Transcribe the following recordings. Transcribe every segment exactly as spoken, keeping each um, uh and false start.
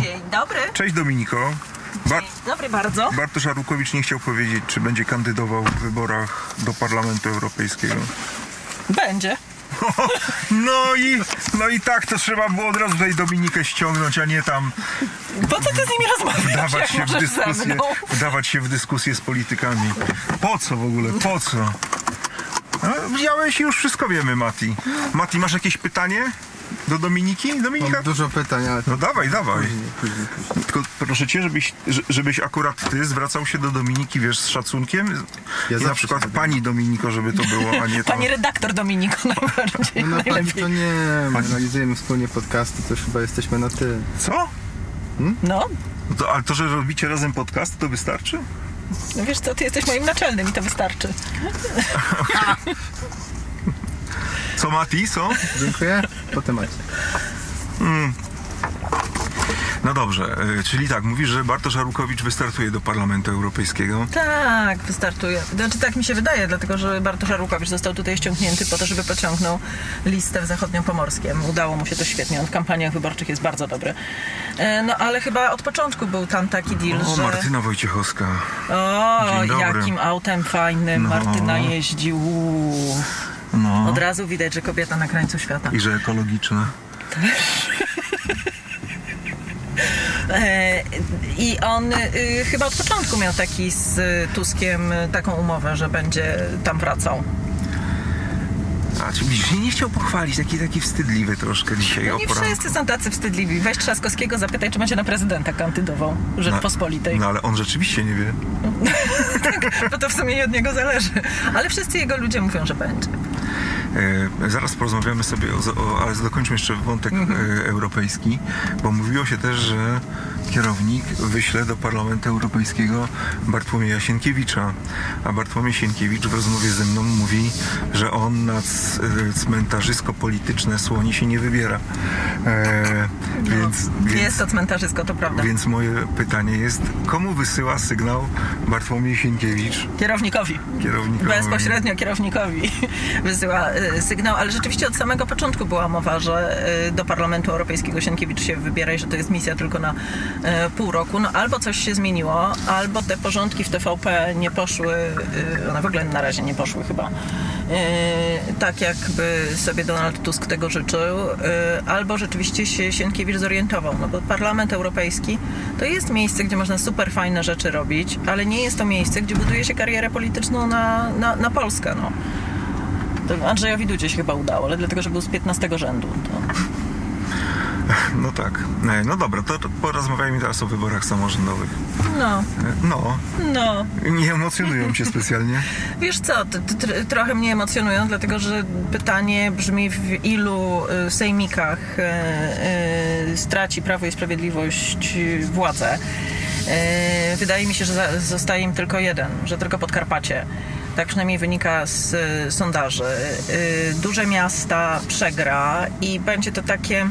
Dzień dobry. Cześć Dominiko. Bar- Dobry bardzo. Bartosz Arłukowicz nie chciał powiedzieć, czy będzie kandydował w wyborach do Parlamentu Europejskiego. Będzie. O, no i, no i tak to trzeba było od razu tutaj Dominikę ściągnąć, a nie tam... Po co ty z nimi rozmawiasz, wdawać się w dyskusję, wdawać się w dyskusję z politykami. Po co w ogóle? Po co? Wziąłeś i już wszystko wiemy, Mati. Mati, masz jakieś pytanie? Do Dominiki? Dominika? Mam dużo pytań, ale... No dawaj, dawaj. Później, później, później. Tylko proszę cię, żebyś, żebyś akurat ty zwracał się do Dominiki, wiesz, z szacunkiem. Ja I na przykład pani Dominiko, żeby to było, a nie to... Pani redaktor Dominiko najbardziej. No na pani to nie, my realizujemy wspólnie podcasty, to już chyba jesteśmy na ty. Co? Hmm? No. To, ale to, że robicie razem podcast, to wystarczy? No wiesz co, ty jesteś moim naczelnym i to wystarczy. Okay. Co Mati, co? Dziękuję, po temacie. Mm. No dobrze, czyli tak, mówisz, że Bartosz Arłukowicz wystartuje do Parlamentu Europejskiego. Tak, wystartuje. Znaczy tak mi się wydaje, dlatego że Bartosz Arłukowicz został tutaj ściągnięty po to, żeby pociągnął listę w Zachodniopomorskiem. Udało mu się to świetnie, on w kampaniach wyborczych jest bardzo dobry. No ale chyba od początku był tam taki deal, o, że... O, Martyna Wojciechowska. O, jakim autem fajnym no. Martyna jeździł. No. Od razu widać, że kobieta na krańcu świata. I że ekologiczna. Też. I on y, chyba od początku miał taki z Tuskiem taką umowę, że będzie tam wracał. A czy widzisz, nie chciał pochwalić, taki, taki wstydliwy troszkę dzisiaj no o poranku. Nie wszyscy są tacy wstydliwi. Weź Trzaskowskiego, zapytaj, czy będzie na prezydenta kandydował Rzeczpospolitej. No, no ale on rzeczywiście nie wie. Tak, bo to w sumie od niego zależy. Ale wszyscy jego ludzie mówią, że będzie. E, zaraz porozmawiamy sobie, o, o, ale dokończmy jeszcze wątek mm-hmm. e, europejski, bo mówiło się też, że kierownik wyśle do Parlamentu Europejskiego Bartłomieja Sienkiewicza, a Bartłomiej Sienkiewicz w rozmowie ze mną mówi, że on na c- cmentarzysko-polityczne słoni się nie wybiera. E, no, więc, nie więc, jest to cmentarzysko, to prawda. Więc moje pytanie jest, komu wysyła sygnał Bartłomiej Sienkiewicz? Kierownikowi. Kierownikowi. Bezpośrednio kierownikowi wysyła sygnał, ale rzeczywiście od samego początku była mowa, że do Parlamentu Europejskiego Sienkiewicz się wybiera i że to jest misja tylko na pół roku. No albo coś się zmieniło, albo te porządki w T V P nie poszły, one w ogóle na razie nie poszły chyba, tak jakby sobie Donald Tusk tego życzył, albo rzeczywiście się Sienkiewicz zorientował, no bo Parlament Europejski to jest miejsce, gdzie można super fajne rzeczy robić, ale nie jest to miejsce, gdzie buduje się karierę polityczną na, na, na Polskę, no. Andrzejowi Dudzie się chyba udało, ale dlatego, że był z piętnastego rzędu. To... No tak. No dobra, to, to porozmawiajmy teraz o wyborach samorządowych. No. No. No. Nie emocjonują cię specjalnie? Wiesz co, t- t- trochę mnie emocjonują, dlatego że pytanie brzmi, w ilu sejmikach yy, straci Prawo i Sprawiedliwość władzę. Yy, wydaje mi się, że za- zostaje im tylko jeden, że tylko Podkarpacie. Tak przynajmniej wynika z y, sondaży. Y, duże miasta przegra i będzie to takie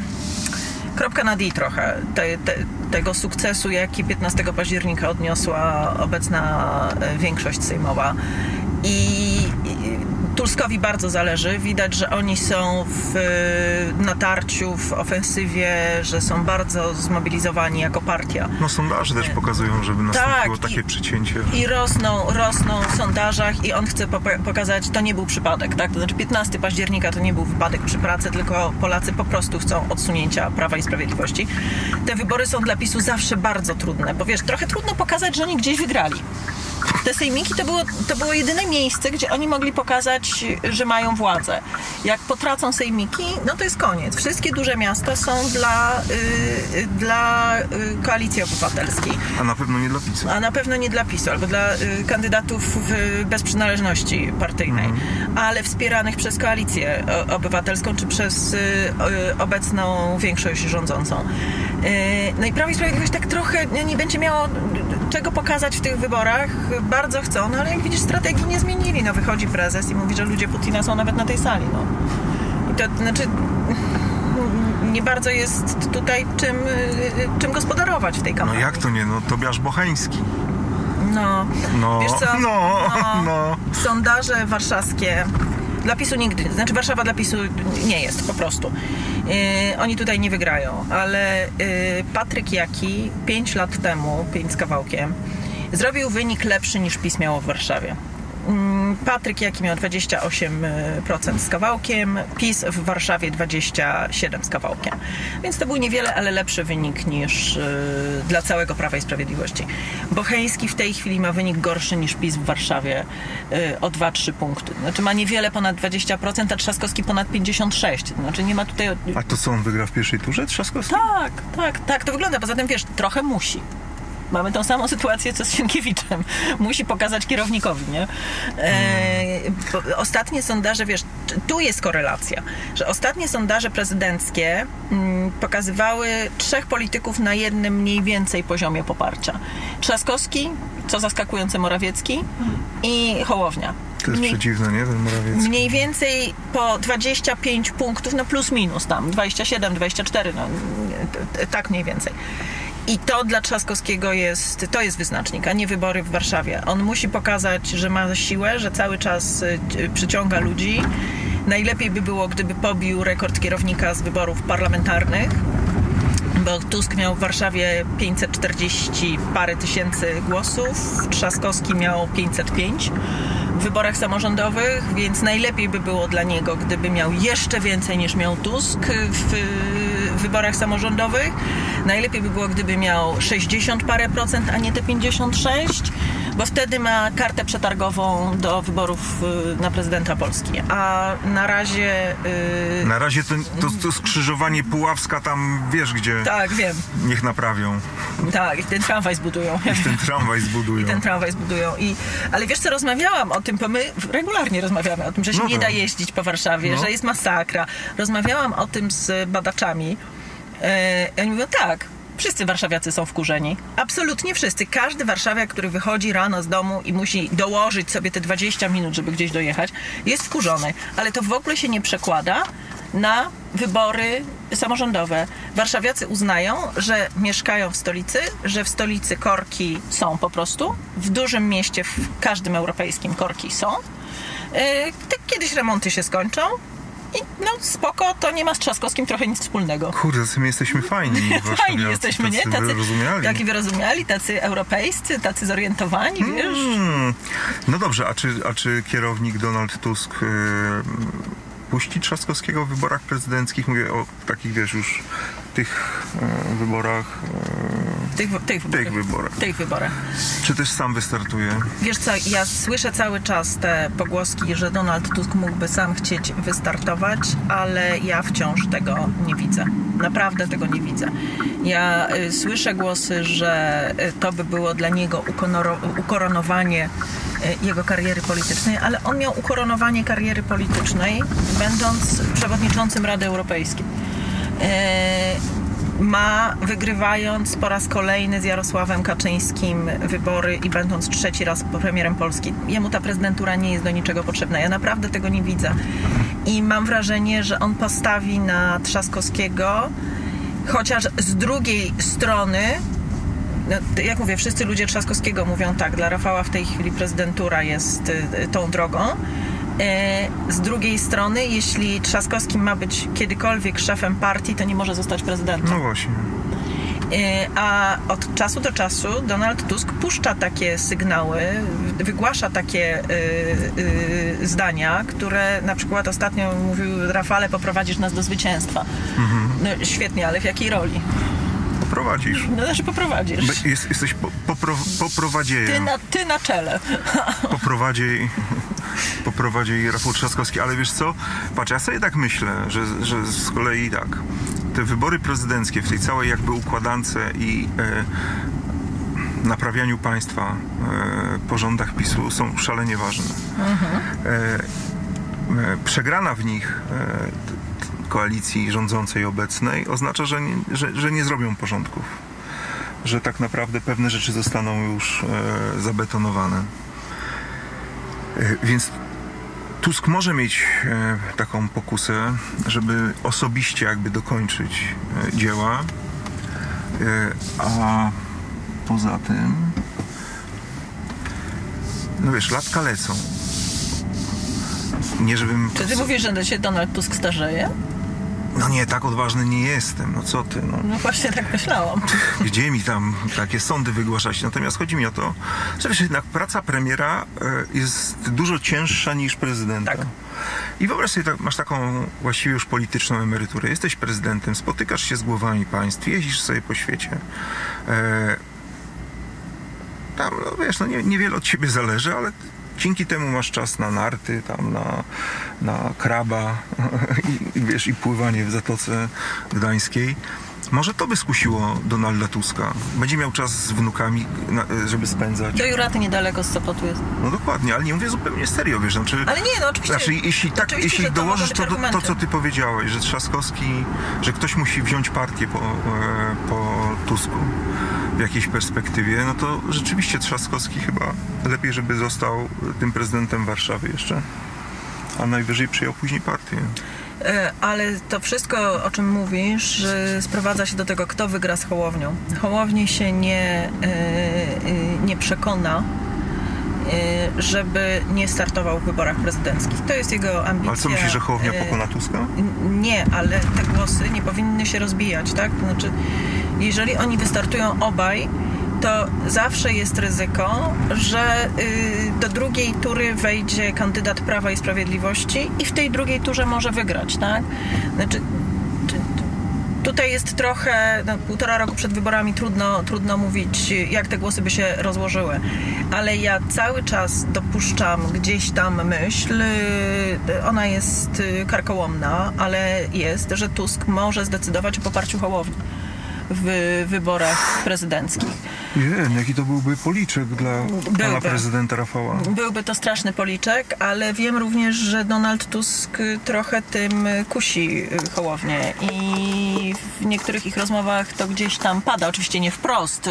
kropka na D trochę te, te, tego sukcesu, jaki piętnastego października odniosła obecna y, większość sejmowa. I y, Tuskowi bardzo zależy. Widać, że oni są w y, natarciu, w ofensywie, że są bardzo zmobilizowani jako partia. No sondaże też pokazują, żeby nastąpiło tak, takie i, przycięcie. I rosną, rosną w sondażach i on chce pop- pokazać, to nie był przypadek. Tak? To znaczy piętnastego października to nie był wypadek przy pracy, tylko Polacy po prostu chcą odsunięcia Prawa i Sprawiedliwości. Te wybory są dla PiSu zawsze bardzo trudne, bo wiesz, trochę trudno pokazać, że oni gdzieś wygrali. Te sejmiki to było, to było jedyne miejsce, gdzie oni mogli pokazać, że mają władzę. Jak potracą sejmiki, no to jest koniec. Wszystkie duże miasta są dla, y, dla Koalicji Obywatelskiej. A na pewno nie dla PiSu. A na pewno nie dla PiSu, albo dla y, kandydatów y, bez przynależności partyjnej, mm. ale wspieranych przez Koalicję Obywatelską, czy przez y, y, obecną większość rządzącą. Y, no i Prawo i Sprawiedliwość tak trochę nie, nie będzie miało czego pokazać w tych wyborach. Bardzo chcą, no ale jak widzisz, strategii nie zmienili. No wychodzi prezes i mówi, że ludzie Putina są nawet na tej sali, no. I to znaczy nie bardzo jest tutaj czym, czym gospodarować w tej kampanii. No jak to nie? No Tobiasz Bocheński. No. No. Wiesz co? No. No. No. Sondaże warszawskie dla PiSu nigdy, znaczy Warszawa dla PiSu nie jest po prostu. Yy, oni tutaj nie wygrają, ale yy, Patryk Jaki pięć lat temu, pięć z kawałkiem, zrobił wynik lepszy niż PiS miało w Warszawie. Patryk Jaki miał dwadzieścia osiem procent z kawałkiem, PiS w Warszawie dwadzieścia siedem procent z kawałkiem. Więc to był niewiele, ale lepszy wynik niż yy, dla całego Prawa i Sprawiedliwości. Bocheński w tej chwili ma wynik gorszy niż PiS w Warszawie yy, o dwa trzy punkty. Znaczy ma niewiele ponad dwadzieścia procent, a Trzaskowski ponad pięćdziesiąt sześć procent. Znaczy nie ma tutaj... A to co, on wygra w pierwszej turze, Trzaskowski? Tak, tak, tak to wygląda. Poza tym wiesz, trochę musi. Mamy tą samą sytuację, co z Sienkiewiczem. Musi pokazać kierownikowi, nie? E, ostatnie sondaże, wiesz, tu jest korelacja, że ostatnie sondaże prezydenckie m, pokazywały trzech polityków na jednym mniej więcej poziomie poparcia. Trzaskowski, co zaskakujące Morawiecki i Hołownia. To jest mniej, przedziwne, nie? Ten Morawiecki. Mniej więcej po dwadzieścia pięć punktów, no plus minus tam, dwadzieścia siedem, dwadzieścia cztery, no tak mniej więcej. I to dla Trzaskowskiego jest, to jest wyznacznik, a nie wybory w Warszawie. On musi pokazać, że ma siłę, że cały czas przyciąga ludzi. Najlepiej by było, gdyby pobił rekord kierownika z wyborów parlamentarnych, bo Tusk miał w Warszawie pięćset czterdzieści parę tysięcy głosów, Trzaskowski miał pięćset pięć w wyborach samorządowych, więc najlepiej by było dla niego, gdyby miał jeszcze więcej niż miał Tusk w wyborach samorządowych. Najlepiej by było, gdyby miał sześćdziesiąt parę procent, a nie te pięćdziesiąt sześć, bo wtedy ma kartę przetargową do wyborów na prezydenta Polski. A na razie... Yy... Na razie to, to, to skrzyżowanie Puławska tam, wiesz gdzie... Tak, wiem. Niech naprawią. Tak, i ten tramwaj zbudują. Ja I ten tramwaj zbudują. I ten tramwaj zbudują. I... Ale wiesz co, rozmawiałam o tym, bo my regularnie rozmawiamy o tym, że się no nie tak. da jeździć po Warszawie, no. że jest masakra. Rozmawiałam o tym z badaczami. Oni mówią, tak, wszyscy warszawiacy są wkurzeni. Absolutnie wszyscy. Każdy warszawiak, który wychodzi rano z domu i musi dołożyć sobie te dwadzieścia minut, żeby gdzieś dojechać, jest wkurzony. Ale to w ogóle się nie przekłada na wybory samorządowe. Warszawiacy uznają, że mieszkają w stolicy, że w stolicy korki są po prostu. W dużym mieście, w każdym europejskim korki są. Kiedyś remonty się skończą. I no spoko, to nie ma z Trzaskowskim trochę nic wspólnego. Kurde, my jesteśmy fajni. Fajni jesteśmy, nie? Tacy wyrozumiali. Taki wyrozumiali, tacy europejscy, tacy zorientowani, mm. wiesz. No dobrze, a czy, a czy kierownik Donald Tusk... Yy... puści Trzaskowskiego w wyborach prezydenckich? Mówię o takich, wiesz, już tych e, wyborach... E, tych, tych, tych wyborach. Tych wyborach. Czy też sam wystartuje? Wiesz co, ja słyszę cały czas te pogłoski, że Donald Tusk mógłby sam chcieć wystartować, ale ja wciąż tego nie widzę. Naprawdę tego nie widzę. Ja y, słyszę głosy, że y, to by było dla niego ukonoro- ukoronowanie y, jego kariery politycznej, ale on miał ukoronowanie kariery politycznej będąc przewodniczącym Rady Europejskiej. Yy, ma, wygrywając po raz kolejny z Jarosławem Kaczyńskim wybory i będąc trzeci raz premierem Polski. Jemu ta prezydentura nie jest do niczego potrzebna. Ja naprawdę tego nie widzę. I mam wrażenie, że on postawi na Trzaskowskiego, chociaż z drugiej strony, no, jak mówię, wszyscy ludzie Trzaskowskiego mówią tak, dla Rafała w tej chwili prezydentura jest tą drogą. Z drugiej strony, jeśli Trzaskowski ma być kiedykolwiek szefem partii, to nie może zostać prezydentem. No właśnie. A od czasu do czasu Donald Tusk puszcza takie sygnały, wygłasza takie y, y, zdania, które na przykład ostatnio mówił, Rafale, poprowadzisz nas do zwycięstwa. Mhm. No, świetnie, ale w jakiej roli? Poprowadzisz. No znaczy poprowadzisz. Be, jest, jesteś po, popro, poprowadziejem. Ty na, ty na czele. Poprowadziej... poprowadzi Rafał Trzaskowski, ale wiesz co, patrz, ja sobie tak myślę, że, że z kolei tak, te wybory prezydenckie w tej całej jakby układance i e, naprawianiu państwa e, po rządach PiSu są szalenie ważne. Mhm. E, e, przegrana w nich e, koalicji rządzącej obecnej oznacza, że nie, że, że nie zrobią porządków, że tak naprawdę pewne rzeczy zostaną już e, zabetonowane. Więc Tusk może mieć taką pokusę, żeby osobiście jakby dokończyć dzieła, a poza tym, no wiesz, latka lecą. nie żebym... Czy ty mówisz, że się Donald Tusk starzeje? No nie, tak odważny nie jestem, no co ty, no. No właśnie tak myślałam. Gdzie mi tam takie sądy wygłaszać? Natomiast chodzi mi o to, że wiesz, jednak praca premiera jest dużo cięższa niż prezydenta. Tak. I wyobraź sobie, masz taką właściwie już polityczną emeryturę. Jesteś prezydentem, spotykasz się z głowami państw, jeździsz sobie po świecie. Tam, no wiesz, no nie, niewiele od ciebie zależy, ale... Dzięki temu masz czas na narty, tam na, na kraba i, i, wiesz, i pływanie w Zatoce Gdańskiej. Może to by skusiło Donalda Tuska. Będzie miał czas z wnukami, na, żeby spędzać. Do Juraty niedaleko z Sopotu jest. No dokładnie, ale nie mówię zupełnie serio, wiesz. Znaczy, ale nie, no oczywiście. Znaczy, jeśli tak, oczywiście, jeśli dołożysz to, to, to, co ty powiedziałeś, że Trzaskowski, że ktoś musi wziąć partię po, po Tusku w jakiejś perspektywie, no to rzeczywiście Trzaskowski chyba lepiej, żeby został tym prezydentem Warszawy jeszcze, a najwyżej przyjął później partię. Ale to wszystko, o czym mówisz, sprowadza się do tego, kto wygra z Hołownią. Hołowni się nie, nie przekona, żeby nie startował w wyborach prezydenckich. To jest jego ambicja. Ale co myślisz, że Hołownia pokona Tuska? Nie, ale te głosy nie powinny się rozbijać, tak? To znaczy, jeżeli oni wystartują obaj, to zawsze jest ryzyko, że y, do drugiej tury wejdzie kandydat Prawa i Sprawiedliwości i w tej drugiej turze może wygrać, tak? Znaczy, tutaj jest trochę, no, półtora roku przed wyborami trudno, trudno mówić, jak te głosy by się rozłożyły. Ale ja cały czas dopuszczam gdzieś tam myśl, ona jest karkołomna, ale jest, że Tusk może zdecydować o poparciu Hołowni w wyborach prezydenckich. Wiem, jaki to byłby policzek dla byłby. pana prezydenta Rafała. Byłby to straszny policzek, ale wiem również, że Donald Tusk trochę tym kusi Hołownię i w niektórych ich rozmowach to gdzieś tam pada. Oczywiście nie wprost.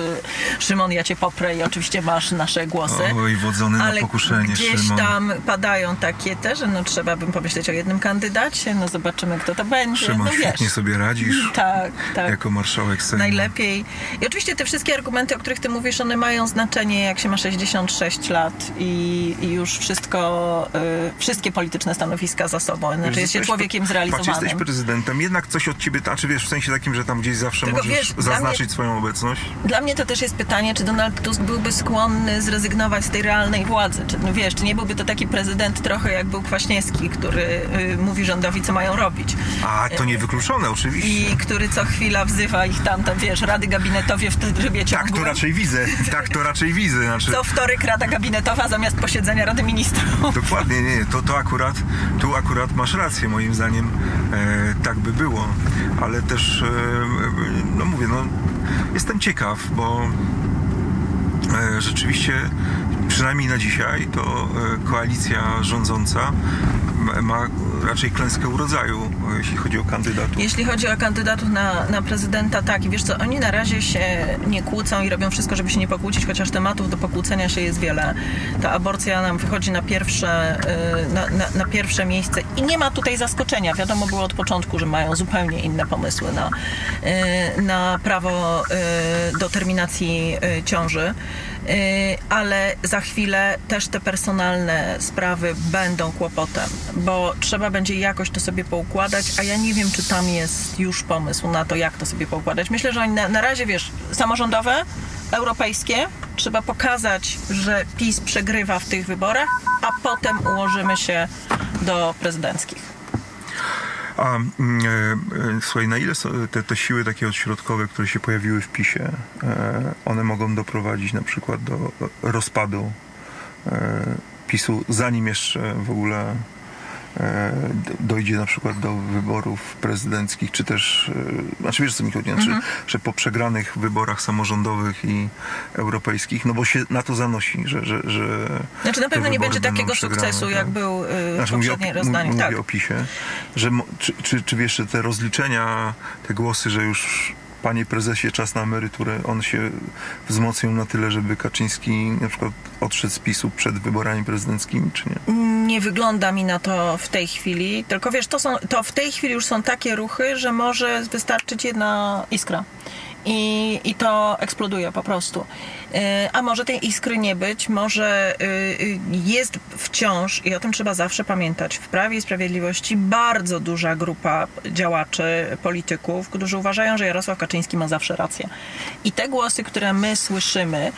Szymon, ja cię poprę i oczywiście masz nasze głosy. Oj, wodzony na pokuszenie, Szymon. Ale gdzieś tam padają takie też, że no trzeba bym pomyśleć o jednym kandydacie, no zobaczymy, kto to będzie. Szymon, no, świetnie wiesz. sobie radzisz. Tak, tak. Jako marszałek Sejmu. Najlepiej. I oczywiście te wszystkie argumenty, o których ty mówisz, one mają znaczenie, jak się ma sześćdziesiąt sześć lat i, i już wszystko, y, wszystkie polityczne stanowiska za sobą. Znaczy jest się człowiekiem zrealizowanym. Patrz, jesteś prezydentem, jednak coś od ciebie, znaczy wiesz, w sensie takim, że tam gdzieś zawsze tylko możesz wiesz, zaznaczyć mnie, swoją obecność. Dla mnie to też jest pytanie, czy Donald Tusk byłby skłonny zrezygnować z tej realnej władzy. Czy, no wiesz, czy nie byłby to taki prezydent trochę jak był Kwaśniewski, który y, mówi rządowi, co mają robić. A, to niewykluczone, oczywiście. I który co chwila wzywa ich tam, tam wiesz, Rady Gabinetowej w trybie ciągłym. Tak, raczej widzę, tak to raczej widzę. Znaczy... Co wtorek Rada Gabinetowa zamiast posiedzenia Rady Ministrów. Dokładnie, nie, to, to akurat, tu akurat masz rację, moim zdaniem e, tak by było, ale też, e, no mówię, no jestem ciekaw, bo e, rzeczywiście, przynajmniej na dzisiaj, to e, koalicja rządząca ma raczej klęskę urodzaju, jeśli chodzi o kandydatów. Jeśli chodzi o kandydatów na, na prezydenta, tak. I wiesz co, oni na razie się nie kłócą i robią wszystko, żeby się nie pokłócić, chociaż tematów do pokłócenia się jest wiele. Ta aborcja nam wychodzi na pierwsze, na, na, na pierwsze miejsce i nie ma tutaj zaskoczenia. Wiadomo było od początku, że mają zupełnie inne pomysły na, na prawo do terminacji ciąży. Ale za chwilę też te personalne sprawy będą kłopotem, bo trzeba będzie jakoś to sobie poukładać, a ja nie wiem, czy tam jest już pomysł na to, jak to sobie poukładać. Myślę, że oni na, na razie, wiesz, samorządowe, europejskie, trzeba pokazać, że PiS przegrywa w tych wyborach, a potem ułożymy się do prezydenckich. A e, e, słuchaj, na ile te, te siły takie odśrodkowe, które się pojawiły w PiSie, e, one mogą doprowadzić na przykład do rozpadu e, PiSu, zanim jeszcze w ogóle e, dojdzie na przykład do wyborów prezydenckich, czy też, e, znaczy wiesz, co mi chodzi, znaczy, mhm. że po przegranych wyborach samorządowych i europejskich, no bo się na to zanosi, że... że, że znaczy na pewno nie będzie takiego sukcesu, tak? jak był y, znaczy, w poprzedniej rozdaniu. Mówię tak. o PiSie, że czy, czy, czy wiesz, te rozliczenia, te głosy, że już... Panie prezesie, czas na emeryturę, on się wzmocnił na tyle, żeby Kaczyński na przykład odszedł z PiSu przed wyborami prezydenckimi, czy nie? Nie wygląda mi na to w tej chwili, tylko wiesz, to, są, to w tej chwili już są takie ruchy, że może wystarczyć jedna iskra. I, i to eksploduje po prostu. A może tej iskry nie być, może jest wciąż, i o tym trzeba zawsze pamiętać, w Prawie i Sprawiedliwości bardzo duża grupa działaczy, polityków, którzy uważają, że Jarosław Kaczyński ma zawsze rację. I te głosy, które my słyszymy,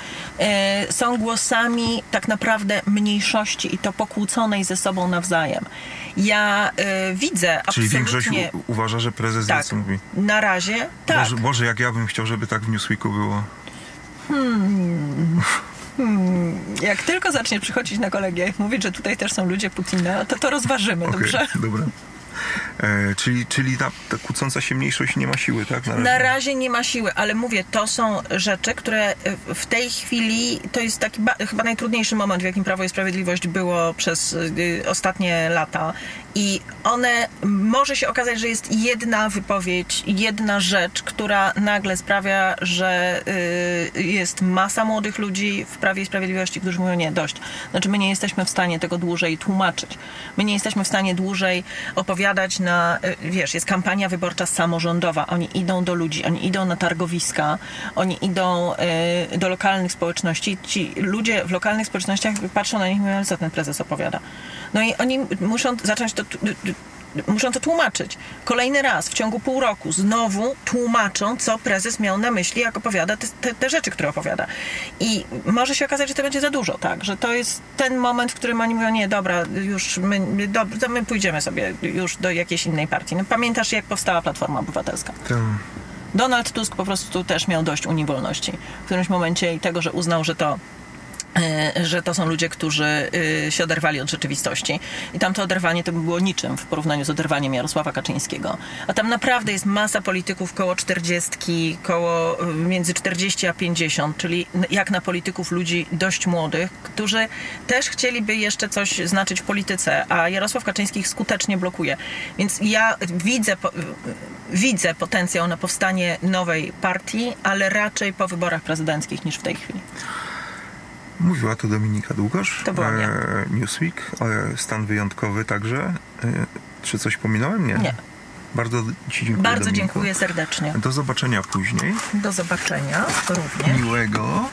są głosami tak naprawdę mniejszości i to pokłóconej ze sobą nawzajem. Ja y, widzę absolutnie... Czyli większość u, uważa, że prezes tak, nic mówi. Na razie tak. Boże, Boże, jak ja bym chciał, żeby tak w Newsweeku było. Hmm. Hmm. Jak tylko zacznie przychodzić na kolegię i mówić, że tutaj też są ludzie Putina, to to rozważymy, okay, dobrze? Dobra. E, czyli czyli ta, ta kłócąca się mniejszość nie ma siły, tak? Na razie. Na razie nie ma siły, ale mówię, to są rzeczy, które w tej chwili, to jest taki chyba najtrudniejszy moment, w jakim Prawo i Sprawiedliwość było przez y, ostatnie lata. I one, może się okazać, że jest jedna wypowiedź, jedna rzecz, która nagle sprawia, że y, jest masa młodych ludzi w Prawie i Sprawiedliwości, którzy mówią nie, dość. Znaczy my nie jesteśmy w stanie tego dłużej tłumaczyć. My nie jesteśmy w stanie dłużej opowiadać na, y, wiesz, jest kampania wyborcza samorządowa. Oni idą do ludzi, oni idą na targowiska, oni idą y, do lokalnych społeczności. Ci ludzie w lokalnych społecznościach patrzą na nich i mówią, ale co ten prezes opowiada? No i oni muszą zacząć to muszą to tłumaczyć. Kolejny raz w ciągu pół roku znowu tłumaczą, co prezes miał na myśli, jak opowiada te, te, te rzeczy, które opowiada. I może się okazać, że to będzie za dużo, tak? Że to jest ten moment, w którym oni mówią, nie, dobra, już my, do, to my pójdziemy sobie już do jakiejś innej partii. No, pamiętasz, jak powstała Platforma Obywatelska? Hmm. Donald Tusk po prostu też miał dość Unii Wolności. W którymś momencie i tego, że uznał, że to że to są ludzie, którzy się oderwali od rzeczywistości. I tamto oderwanie to by było niczym w porównaniu z oderwaniem Jarosława Kaczyńskiego. A tam naprawdę jest masa polityków koło czterdziestki, koło między czterdzieści a pięćdziesiąt, czyli jak na polityków ludzi dość młodych, którzy też chcieliby jeszcze coś znaczyć w polityce, a Jarosław Kaczyński ich skutecznie blokuje. Więc ja widzę, widzę potencjał na powstanie nowej partii, ale raczej po wyborach prezydenckich niż w tej chwili. Mówiła to Dominika Długosz, to e, Newsweek, e, stan wyjątkowy także. E, czy coś pominąłem? Nie. Nie. Bardzo ci dziękuję, Bardzo Dominiku. Dziękuję serdecznie. Do zobaczenia później. Do zobaczenia również. Miłego.